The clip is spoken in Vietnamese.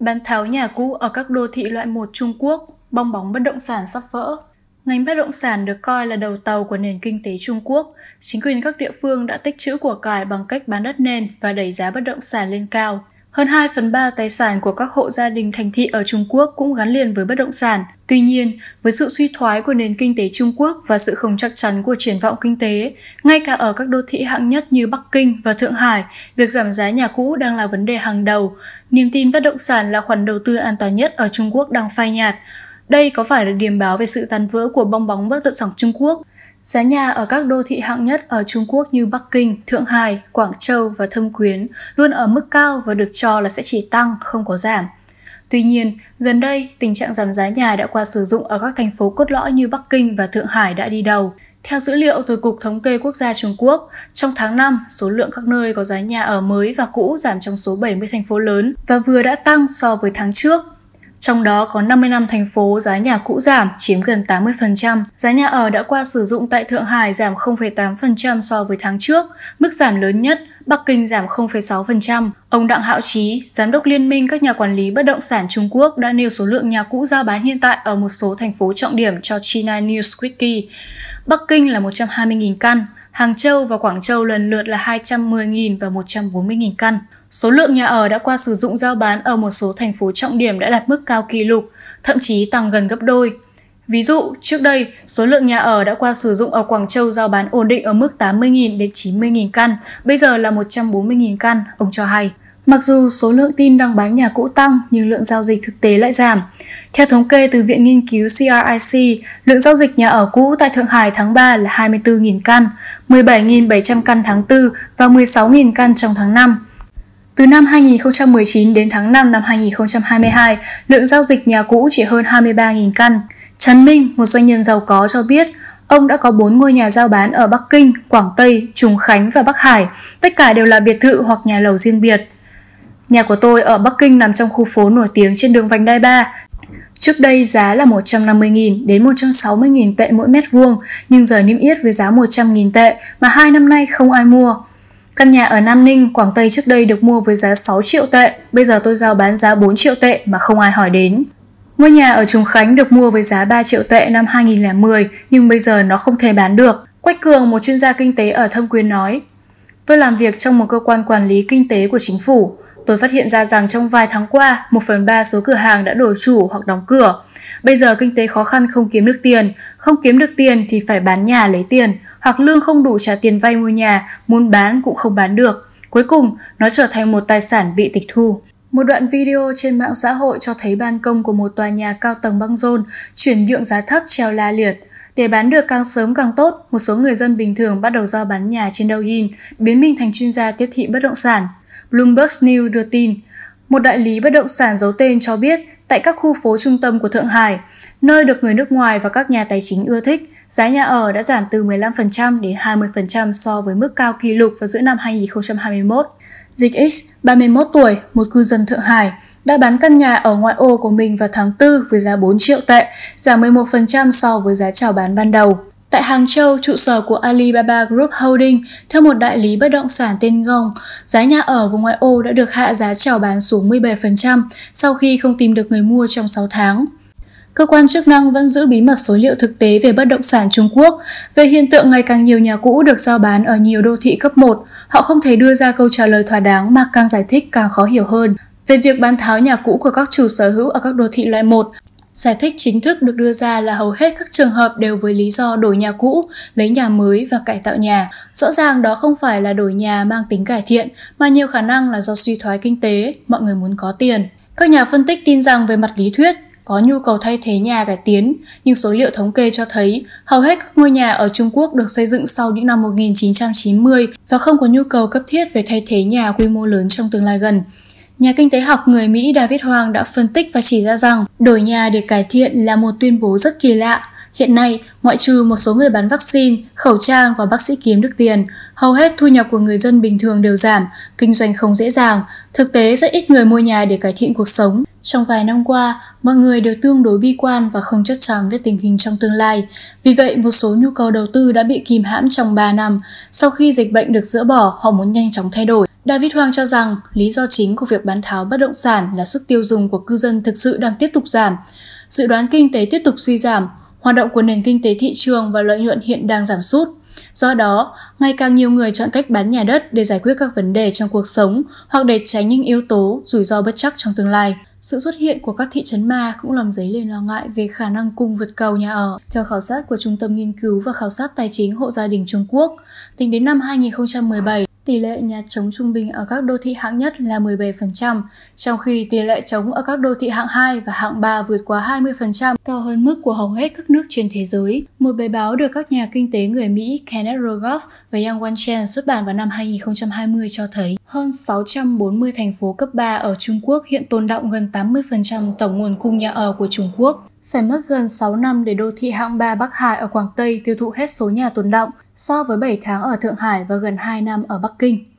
Bán tháo nhà cũ ở các đô thị loại 1 Trung Quốc, bong bóng bất động sản sắp vỡ. Ngành bất động sản được coi là đầu tàu của nền kinh tế Trung Quốc. Chính quyền các địa phương đã tích trữ của cải bằng cách bán đất nền và đẩy giá bất động sản lên cao. Hơn 2/3 tài sản của các hộ gia đình thành thị ở Trung Quốc cũng gắn liền với bất động sản. Tuy nhiên, với sự suy thoái của nền kinh tế Trung Quốc và sự không chắc chắn của triển vọng kinh tế, ngay cả ở các đô thị hạng nhất như Bắc Kinh và Thượng Hải, việc giảm giá nhà cũ đang là vấn đề hàng đầu. Niềm tin bất động sản là khoản đầu tư an toàn nhất ở Trung Quốc đang phai nhạt. Đây có phải là điểm báo về sự tan vỡ của bong bóng bất động sản Trung Quốc? Giá nhà ở các đô thị hạng nhất ở Trung Quốc như Bắc Kinh, Thượng Hải, Quảng Châu và Thâm Quyến luôn ở mức cao và được cho là sẽ chỉ tăng, không có giảm. Tuy nhiên, gần đây, tình trạng giảm giá nhà đã qua sử dụng ở các thành phố cốt lõi như Bắc Kinh và Thượng Hải đã đi đầu. Theo dữ liệu từ Cục Thống kê Quốc gia Trung Quốc, trong tháng 5, số lượng các nơi có giá nhà ở mới và cũ giảm trong số 70 thành phố lớn và vừa đã tăng so với tháng trước. Trong đó có 55 thành phố giá nhà cũ giảm, chiếm gần 80%. Giá nhà ở đã qua sử dụng tại Thượng Hải giảm 0,8% so với tháng trước, mức giảm lớn nhất, Bắc Kinh giảm 0,6%. Ông Đặng Hạo Chí, Giám đốc Liên minh các nhà quản lý bất động sản Trung Quốc đã nêu số lượng nhà cũ giao bán hiện tại ở một số thành phố trọng điểm cho China News CRIC. Bắc Kinh là 120.000 căn, Hàng Châu và Quảng Châu lần lượt là 210.000 và 140.000 căn. Số lượng nhà ở đã qua sử dụng giao bán ở một số thành phố trọng điểm đã đạt mức cao kỷ lục, thậm chí tăng gần gấp đôi. Ví dụ, trước đây, số lượng nhà ở đã qua sử dụng ở Quảng Châu giao bán ổn định ở mức 80.000 đến 90.000 căn, bây giờ là 140.000 căn, ông cho hay. Mặc dù số lượng tin đăng bán nhà cũ tăng nhưng lượng giao dịch thực tế lại giảm. Theo thống kê từ Viện Nghiên cứu CRIC, lượng giao dịch nhà ở cũ tại Thượng Hải tháng 3 là 24.000 căn, 17.700 căn tháng 4 và 16.000 căn trong tháng 5. Từ năm 2019 đến tháng 5 năm 2022, lượng giao dịch nhà cũ chỉ hơn 23.000 căn. Trần Minh, một doanh nhân giàu có cho biết, ông đã có 4 ngôi nhà giao bán ở Bắc Kinh, Quảng Tây, Trùng Khánh và Bắc Hải. Tất cả đều là biệt thự hoặc nhà lầu riêng biệt. Nhà của tôi ở Bắc Kinh nằm trong khu phố nổi tiếng trên đường Vành Đai 3. Trước đây giá là 150.000 đến 160.000 tệ mỗi mét vuông, nhưng giờ niêm yết với giá 100.000 tệ mà 2 năm nay không ai mua. Căn nhà ở Nam Ninh, Quảng Tây trước đây được mua với giá 6 triệu tệ, bây giờ tôi giao bán giá 4 triệu tệ mà không ai hỏi đến. Ngôi nhà ở Trùng Khánh được mua với giá 3 triệu tệ năm 2010, nhưng bây giờ nó không thể bán được. Quách Cường, một chuyên gia kinh tế ở Thâm Quyến nói, tôi làm việc trong một cơ quan quản lý kinh tế của chính phủ. Tôi phát hiện ra rằng trong vài tháng qua, 1/3 số cửa hàng đã đổi chủ hoặc đóng cửa. Bây giờ kinh tế khó khăn không kiếm được tiền, không kiếm được tiền thì phải bán nhà lấy tiền, hoặc lương không đủ trả tiền vay mua nhà, muốn bán cũng không bán được. Cuối cùng, nó trở thành một tài sản bị tịch thu. Một đoạn video trên mạng xã hội cho thấy ban công của một tòa nhà cao tầng băng rôn, chuyển nhượng giá thấp treo la liệt. Để bán được càng sớm càng tốt, một số người dân bình thường bắt đầu giao bán nhà trên Douyin, biến mình thành chuyên gia tiếp thị bất động sản. Bloomberg News đưa tin, một đại lý bất động sản giấu tên cho biết tại các khu phố trung tâm của Thượng Hải, nơi được người nước ngoài và các nhà tài chính ưa thích, giá nhà ở đã giảm từ 15% đến 20% so với mức cao kỷ lục vào giữa năm 2021. Dịch X, 31 tuổi, một cư dân Thượng Hải, đã bán căn nhà ở ngoại ô của mình vào tháng 4 với giá 4 triệu tệ, giảm 11% so với giá chào bán ban đầu. Tại Hàng Châu, trụ sở của Alibaba Group Holding, theo một đại lý bất động sản tên Gong, giá nhà ở vùng ngoại ô đã được hạ giá chào bán xuống 17% sau khi không tìm được người mua trong 6 tháng. Cơ quan chức năng vẫn giữ bí mật số liệu thực tế về bất động sản Trung Quốc về hiện tượng ngày càng nhiều nhà cũ được giao bán ở nhiều đô thị cấp 1. Họ không thể đưa ra câu trả lời thỏa đáng mà càng giải thích càng khó hiểu hơn. Về việc bán tháo nhà cũ của các chủ sở hữu ở các đô thị loại 1, giải thích chính thức được đưa ra là hầu hết các trường hợp đều với lý do đổi nhà cũ, lấy nhà mới và cải tạo nhà. Rõ ràng đó không phải là đổi nhà mang tính cải thiện, mà nhiều khả năng là do suy thoái kinh tế, mọi người muốn có tiền. Các nhà phân tích tin rằng về mặt lý thuyết, có nhu cầu thay thế nhà cải tiến, nhưng số liệu thống kê cho thấy hầu hết các ngôi nhà ở Trung Quốc được xây dựng sau những năm 1990 và không có nhu cầu cấp thiết về thay thế nhà quy mô lớn trong tương lai gần. Nhà kinh tế học người Mỹ David Huang đã phân tích và chỉ ra rằng đổi nhà để cải thiện là một tuyên bố rất kỳ lạ. Hiện nay, ngoại trừ một số người bán vaccine, khẩu trang và bác sĩ kiếm được tiền, hầu hết thu nhập của người dân bình thường đều giảm, kinh doanh không dễ dàng. Thực tế, rất ít người mua nhà để cải thiện cuộc sống. Trong vài năm qua, mọi người đều tương đối bi quan và không chắc chắn về tình hình trong tương lai. Vì vậy, một số nhu cầu đầu tư đã bị kìm hãm trong 3 năm. Sau khi dịch bệnh được dỡ bỏ, họ muốn nhanh chóng thay đổi. David Huang cho rằng lý do chính của việc bán tháo bất động sản là sức tiêu dùng của cư dân thực sự đang tiếp tục giảm. Dự đoán kinh tế tiếp tục suy giảm, hoạt động của nền kinh tế thị trường và lợi nhuận hiện đang giảm sút. Do đó, ngày càng nhiều người chọn cách bán nhà đất để giải quyết các vấn đề trong cuộc sống hoặc để tránh những yếu tố rủi ro bất trắc trong tương lai. Sự xuất hiện của các thị trấn ma cũng làm dấy lên lo ngại về khả năng cung vượt cầu nhà ở. Theo khảo sát của Trung tâm Nghiên cứu và Khảo sát Tài chính Hộ gia đình Trung Quốc, tính đến năm 2017, tỷ lệ nhà trống trung bình ở các đô thị hạng nhất là 17%, trong khi tỷ lệ trống ở các đô thị hạng 2 và hạng 3 vượt quá 20%, cao hơn mức của hầu hết các nước trên thế giới. Một bài báo được các nhà kinh tế người Mỹ Kenneth Rogoff và Yang Wan Chen xuất bản vào năm 2020 cho thấy hơn 640 thành phố cấp 3 ở Trung Quốc hiện tồn đọng gần 80% tổng nguồn cung nhà ở của Trung Quốc. Phải mất gần 6 năm để đô thị hạng 3 Bắc Hải ở Quảng Tây tiêu thụ hết số nhà tồn đọng so với 7 tháng ở Thượng Hải và gần 2 năm ở Bắc Kinh.